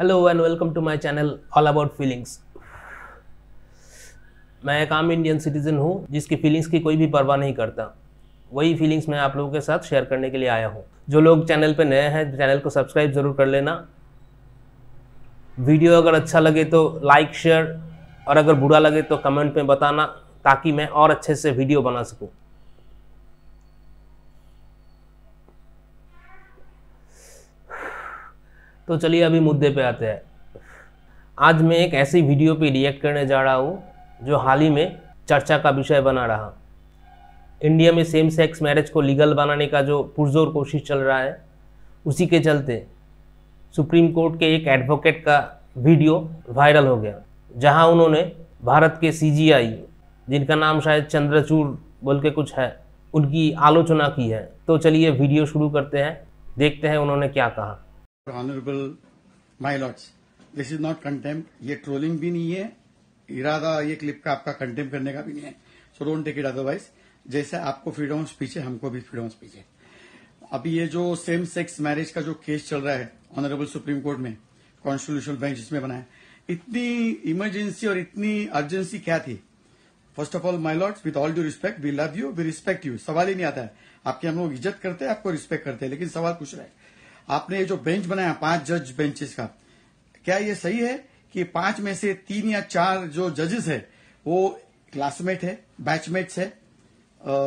Hello and welcome to my channel all about feelings. मैं एक आम इंडियन सिटीज़न हूँ जिसकी फीलिंग्स की कोई भी परवाह नहीं करता। वही फीलिंग्स मैं आप लोगों के साथ शेयर करने के लिए आया हूँ। जो लोग चैनल पे नए हैं चैनल को सब्सक्राइब ज़रूर कर लेना। वीडियो अगर अच्छा लगे तो लाइक शेयर और अगर बुरा लगे तो कमेंट में बताना ताकि मैं और अच्छे से वीडियो बना सकूँ। तो चलिए अभी मुद्दे पे आते हैं। आज मैं एक ऐसी वीडियो पे रिएक्ट करने जा रहा हूँ जो हाल ही में चर्चा का विषय बना रहा। इंडिया में सेम सेक्स मैरिज को लीगल बनाने का जो पुरजोर कोशिश चल रहा है उसी के चलते सुप्रीम कोर्ट के एक एडवोकेट का वीडियो वायरल हो गया, जहाँ उन्होंने भारत के CJI जिनका नाम शायद चंद्रचूड़ बोल के कुछ है, उनकी आलोचना की है। तो चलिए वीडियो शुरू करते हैं, देखते हैं उन्होंने क्या कहा। Honorable my lords, this is not contempt. ये ट्रोलिंग भी नहीं है, इरादा ये क्लिप का आपका कंटेम्प्ट करने का भी नहीं है। So don't take it otherwise. जैसे आपको फ्रीडम ऑफ स्पीच है हमको भी फ्रीडम ऑफ स्पीच है। अभी ये जो सेम सेक्स मैरिज का जो केस चल रहा है ऑनरेबल सुप्रीम कोर्ट में, कॉन्स्टिट्यूशनल बेंच जिसमें बनाया, इतनी इमरजेंसी और इतनी अर्जेंसी क्या थी? First of all my lords, with all due respect, we love you, we respect you, सवाल ही नहीं आता है। आपकी हम लोग इज्जत करते हैं, आपको रिस्पेक्ट करते हैं, लेकिन सवाल पूछ रहा है आपने ये जो बेंच बनाया 5 जज बेंचेस का, क्या ये सही है कि 5 में से 3 या 4 जो जजेस है वो क्लासमेट है, बैचमेट्स है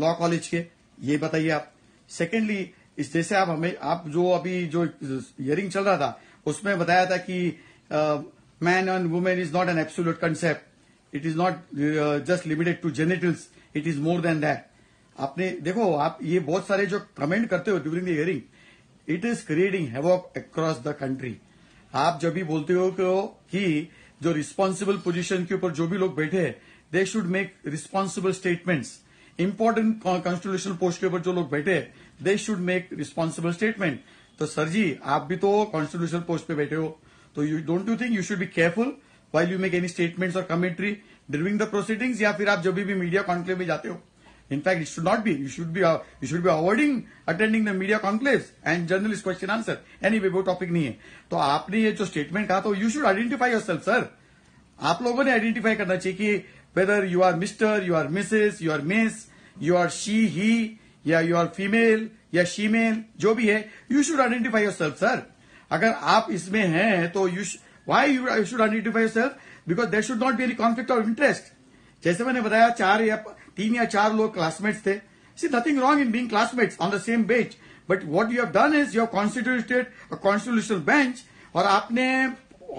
लॉ कॉलेज के? ये बताइए आप। सेकेंडली, इस जैसे आप हमें आप जो अभी जो हियरिंग चल रहा था उसमें बताया था कि man and women is not an absolute concept, it is not just limited to genitals, it is more than that. आपने देखो आप ये बहुत सारे जो कमेंट करते हो during the hearing, it is creating havoc across the country. आप जब भी बोलते हो कि जो रिस्पॉन्सिबल पोजीशन के ऊपर जो भी लोग बैठे हैं they should make responsible statements, important constitutional post के ऊपर जो लोग बैठे हैं they should make responsible statement. तो सर जी आप भी तो कॉन्स्टिट्यूशनल पोस्ट पे बैठे हो, तो you don't you think you should be careful while you make any statements और कमेंट्री ड्यूरिंग द प्रोसीडिंग्स, या फिर आप जब भी मीडिया कॉन्क्लेव में जाते हो? In fact, it should not be. You should be avoiding attending the media conclaves and journalist question answer. Anyway, वो topic नहीं है। तो आपने ये जो statement कहा, तो you should identify yourself, sir. आप लोगों ने identify करना चाहिए कि whether you are Mr, you are Mrs, you are Miss, you are she, he, या you are female या she-male, जो भी है, you should identify yourself, sir. अगर आप इसमें हैं, तो why you should identify yourself? Because there should not be any conflict of interest. जैसे मैंने बताया 3 या 4 लोग क्लासमेट्स थे। See, nothing wrong in being classmates on the same bench, but what you have done is you have constituted a constitutional bench और आपने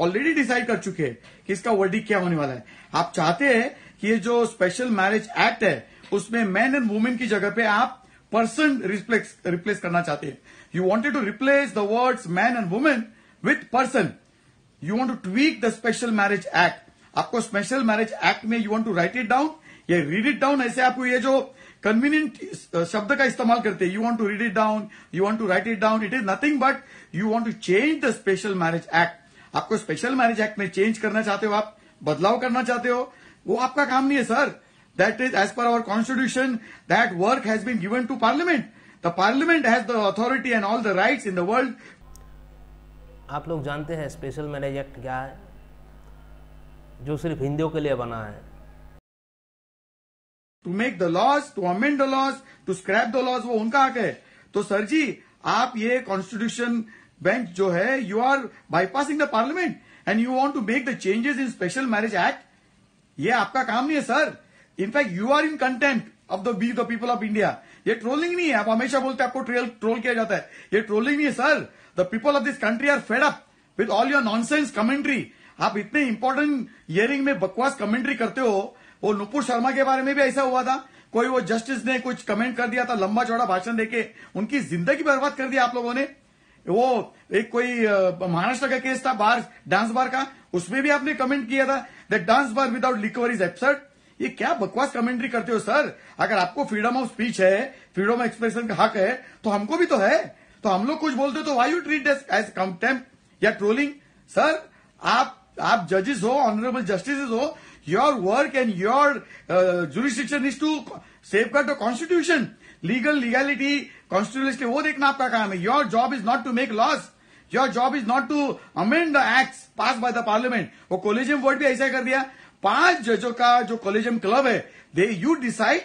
already decide कर चुके हैं कि इसका वर्डिक्ट क्या होने वाला है। आप चाहते हैं कि ये जो स्पेशल मैरिज एक्ट है उसमें मैन एंड वुमेन की जगह पे आप पर्सन रिप्लेस करना चाहते हैं। You wanted to replace the words man and women with person. You want to tweak the special marriage act. आपको स्पेशल मैरिज एक्ट में you want to write it down या रीड इट डाउन, ऐसे आपको ये जो convenient शब्द का इस्तेमाल करते हैं, you want to read it down, you want to write it down, it is nothing but you want to change the special marriage act. आपको स्पेशल मैरिज एक्ट में चेंज करना चाहते हो, आप बदलाव करना चाहते हो, वो आपका काम नहीं है sir. That is as per our constitution, that work has been given to parliament. The parliament has the authority and all the rights in the world. आप लोग जानते हैं स्पेशल मैरिज एक्ट क्या है, जो सिर्फ हिंदुओं के लिए बना है। To make the laws, to amend the laws, to scrap the laws, वो उनका हक है। तो सर जी आप ये कॉन्स्टिट्यूशन बेंच जो है, you are bypassing the parliament and you want to make the changes in special marriage act. ये आपका काम नहीं है sir. In fact you are in contempt of the people of India. ये ट्रोलिंग नहीं है, आप हमेशा बोलते हैं आपको ट्रोल किया जाता है, ये ट्रोलिंग नहीं है sir. The people of this country are fed up with all your nonsense commentary. आप इतने इंपॉर्टेंट हियरिंग में बकवास कमेंट्री करते हो। वो नूपुर शर्मा के बारे में भी ऐसा हुआ था, कोई वो जस्टिस ने कुछ कमेंट कर दिया था, लंबा चौड़ा भाषण देके उनकी जिंदगी बर्बाद कर दी आप लोगों ने। वो एक कोई महाराष्ट्र का केस था, बार डांस बार का, उसमें भी आपने कमेंट किया था that dance bar without liquor is absurd. ये क्या बकवास कमेंट्री करते हो सर। अगर आपको फ्रीडम ऑफ स्पीच है, फ्रीडम ऑफ एक्सप्रेशन का हक है, तो हमको भी तो है। तो हम लोग कुछ बोलते हो तो why you treat as contempt या ट्रोलिंग सर। आप जजेस हो, ऑनरेबल जस्टिस हो, your work and your jurisdiction is to safeguard the constitution, legality, constitution, वो देखना आपका काम है। Your job is not to make laws, your job is not to amend the acts pass by the parliament. वो collegium board भी ऐसा कर दिया, 5 जजों का जो कॉलेजियम क्लब है, दे यू डिसाइड।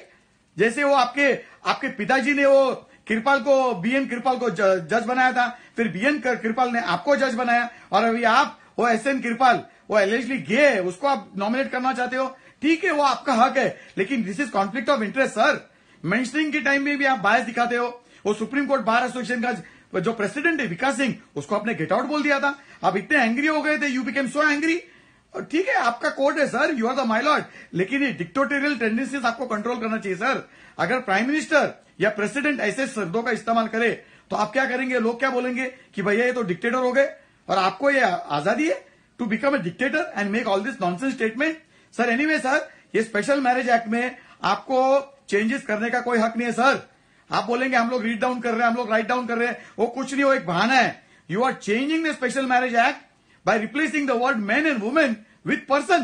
जैसे वो आपके पिताजी ने वो कृपाल को, B.N. कृपाल को जज बनाया था, फिर B.N. कृपाल ने आपको जज बनाया, और अभी आप वो S.N. कृपाल वो एलिजिबली गे है, उसको आप नॉमिनेट करना चाहते हो, ठीक है, वो आपका हक है, लेकिन this is conflict of interest sir. Mentioning के टाइम में भी आप बायस दिखाते हो। वो सुप्रीम कोर्ट बार एसोसिएशन का जो प्रेसिडेंट है विकास सिंह, उसको आपने गेट आउट बोल दिया था, आप इतने एंग्री हो गए थे, यू बिकेम सो एंग्री। ठीक है, आपका कोर्ट है sir, you are the my lord, लेकिन ये डिक्टोटोरियल टेंडेंसीज आपको कंट्रोल करना चाहिए सर। अगर प्राइम मिनिस्टर या प्रेसिडेंट ऐसे शब्दों का इस्तेमाल करे तो आप क्या करेंगे? लोग क्या बोलेंगे कि भैया ये तो डिक्टेटर हो गए, और आपको ये आजादी है to become a dictator and make all this nonsense statement sir. Anyway sir, ये स्पेशल मैरिज एक्ट में आपको चेंजेस करने का कोई हक नहीं है सर। आप बोलेंगे हम लोग रीड डाउन कर रहे हैं, हम लोग राइट डाउन कर रहे हैं, वो कुछ नहीं, वो एक बहाना है। You are changing the special marriage act by replacing the word men and women with person.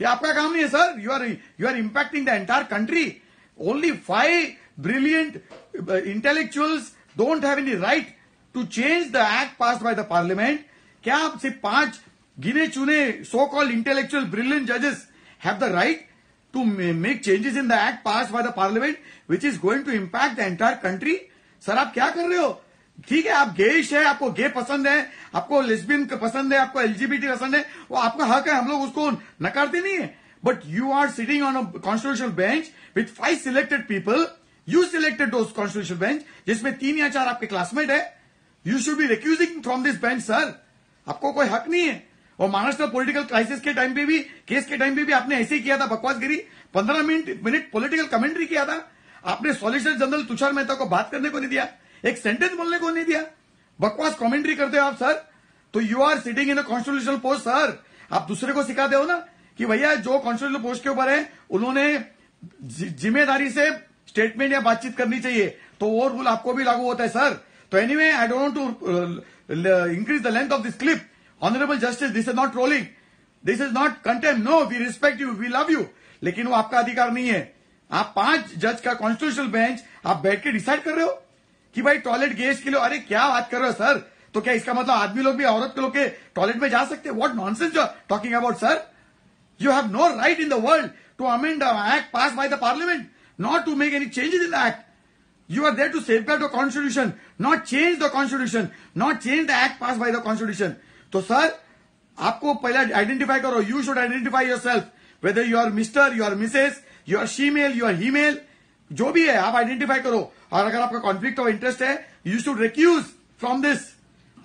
ये आपका काम नहीं है sir. You are impacting the entire country. Only 5 brilliant intellectuals don't have any right to change the act pass by the parliament. क्या आप सिर्फ 5 गिने चुने सो कॉल्ड इंटेलेक्चुअल ब्रिलियंट जजेस have the right to make changes in the act pass by the parliament which is going to impact the entire country? Sir आप क्या कर रहे हो? ठीक है, आप गेइश है, आपको गे पसंद है, आपको लेस्बियन पसंद है, आपको एलजीबीटी पसंद है, वो आपका हक है, हम लोग उसको नकारते नहीं है। But you are sitting on a constitutional bench with 5 selected people. You selected those constitutional bench जिसमें 3 या 4 आपके क्लासमेट है। You should be recusing from this bench sir, आपको कोई हक नहीं है। और महाराष्ट्र पोलिटिकल क्राइसिस के टाइम पे भी, केस के टाइम पे भी आपने ऐसे ही किया था, बकवासगिरी 15 मिनट पोलिटिकल कमेंट्री किया था। आपने सॉलिसिटर जनरल तुषार मेहता को बात करने को नहीं दिया, एक सेंटेंस बोलने को नहीं दिया, बकवास कमेंट्री करते हो आप सर। तो you are sitting in a constitutional post sir. आप दूसरे को सिखाते हो ना कि भैया जो कॉन्स्टिट्यूशनल पोस्ट के ऊपर है उन्होंने जिम्मेदारी से स्टेटमेंट या बातचीत करनी चाहिए, तो वो रूल आपको भी लागू होता है सर। तो anyway, I don't want to increase the length of this clip. Honourable justice, this is not trolling, this is not contempt, no, we respect you, we love you, लेकिन वो आपका अधिकार नहीं है। आप 5 जज का कॉन्स्टिट्यूशनल बेंच आप बैठ के डिसाइड कर रहे हो कि भाई टॉयलेट गेस के लिए, अरे क्या बात कर रहे हो सर? तो क्या इसका मतलब आदमी लोग भी औरत के लोग के टॉयलेट में जा सकते? What nonsense you are talking about sir. You have no right in the world to amend act pass by the parliament, not to make any changes in the act. You are there to safeguard the constitution, not change the constitution, not change the act pass by the constitution. तो sir आपको पहले identify करो, you should identify your self, whether you are mister, you are Mrs, you are shemale, you are hemale, जो भी है आप identify करो। और अगर आपका कॉन्फ्लिक्ट ऑफ इंटरेस्ट है, you should recuse from this.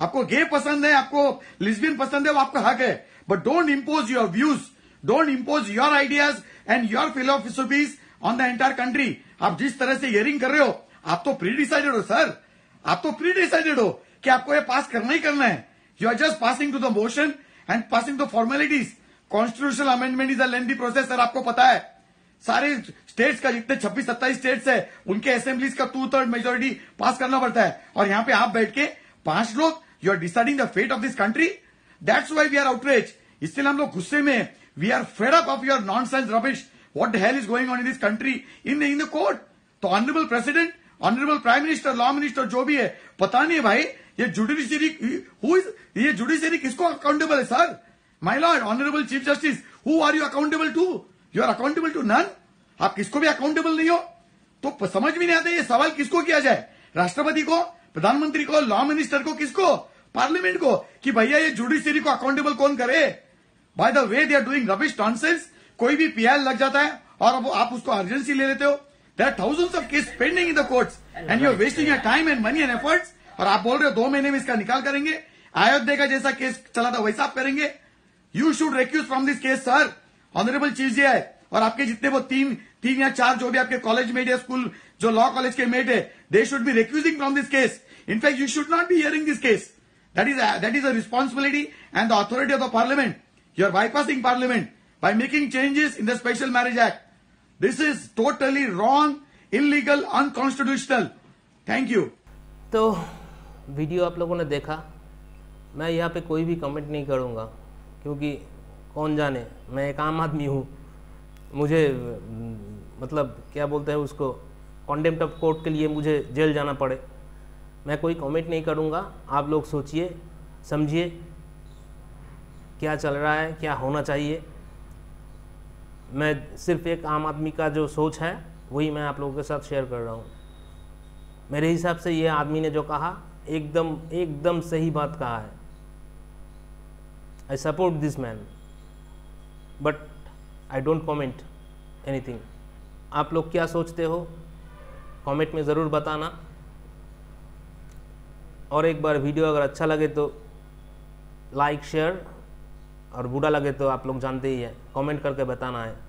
आपको गे पसंद है, आपको लिस्बियन पसंद है, वो आपका हक है, but don't impose your views, don't impose your ideas and your philosophies on the entire country. आप जिस तरह से हियरिंग कर रहे हो, आप तो प्री डिसाइडेड हो सर, आप तो प्री डिसाइडेड हो कि आपको ये पास करना ही करना है। You are just passing to the motion and passing to formalities. Constitutional amendment is a lengthy process sir, आपको पता है। सारे स्टेट्स का जितने 26-27 स्टेट्स है उनके असेंबलीज का 2/3 मेजोरिटी पास करना पड़ता है, और यहाँ पे आप बैठ के 5 लोग you are deciding the fate of this country. That's why we are outrage, इसलिए हम लोग गुस्से में। We are fed up of your nonsense rubbish, what the hell is going on in this country in the court. तो honourable president, honourable prime minister, law minister, जो भी है, पता नहीं भाई ये जुडिशरी किसको अकाउंटेबल है sir? My lord honourable chief justice, who are you accountable to? You are accountable to none. आप किसको भी अकाउंटेबल नहीं हो। तो समझ में नहीं आता ये सवाल किसको किया जाए, राष्ट्रपति को, प्रधानमंत्री को, लॉ मिनिस्टर को, किसको, पार्लियामेंट को, कि भैया ये जुडिशरी को अकाउंटेबल कौन करे? By the way they are doing rubbish nonsense. कोई भी पीआर लग जाता है और अब आप उसको अर्जेंसी ले लेते हो। There are thousands of case pending in the courts and you are wasting your time and money and efforts. और आप बोल रहे हो 2 महीने में इसका निकाल करेंगे, अयोध्या का जैसा केस चला था वैसा आप करेंगे। You should recuse from this case sir, honourable chief ji है। और आपके जितने वो 3 या 4 जो भी आपके कॉलेज मेट या स्कूल जो लॉ कॉलेज के मेट है, they should be recusing from this case. In fact you should not be hearing this case. That is a responsibility and the authority of the parliament. You are bypassing parliament by making changes in the special marriage act. This is totally wrong, illegal, unconstitutional. Thank you. तो video आप लोगों ने देखा, मैं यहाँ पे कोई भी कमेंट नहीं करूँगा, क्योंकि कौन जाने, मैं एक आम आदमी हूँ, मुझे मतलब क्या बोलते हैं उसको, कॉन्टेम्प्ट ऑफ कोर्ट के लिए मुझे जेल जाना पड़े। मैं कोई कमेंट नहीं करूँगा, आप लोग सोचिए समझिए क्या चल रहा है, क्या होना चाहिए। मैं सिर्फ एक आम आदमी का जो सोच है वही मैं आप लोगों के साथ शेयर कर रहा हूँ। मेरे हिसाब से ये आदमी ने जो कहा एकदम सही बात कहा है। I support this man but I don't comment anything. आप लोग क्या सोचते हो कमेंट में ज़रूर बताना, और एक बार वीडियो अगर अच्छा लगे तो लाइक शेयर, और बुरा लगे तो आप लोग जानते ही हैं कमेंट करके बताना है।